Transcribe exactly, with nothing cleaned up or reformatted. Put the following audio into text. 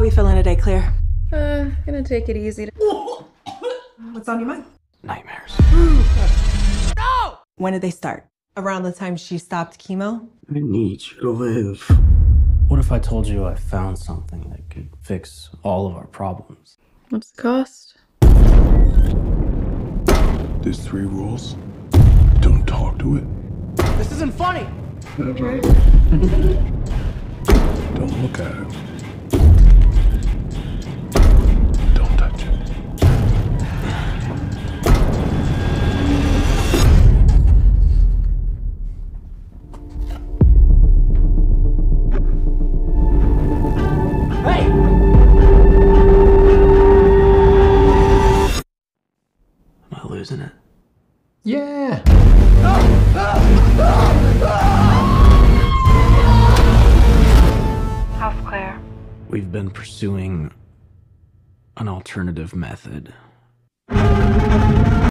are we feeling today, Claire? Uh, gonna take it easy. What's on your mind? Nightmares. No! When did they start? Around the time she stopped chemo? I need you to live. What if I told you I found something that could fix all of our problems? What's the cost? There's three rules. Don't talk to it. This isn't funny! Never. Don't look at it. Don't touch it. Isn't it? Yeah. How's Claire? We've been pursuing an alternative method.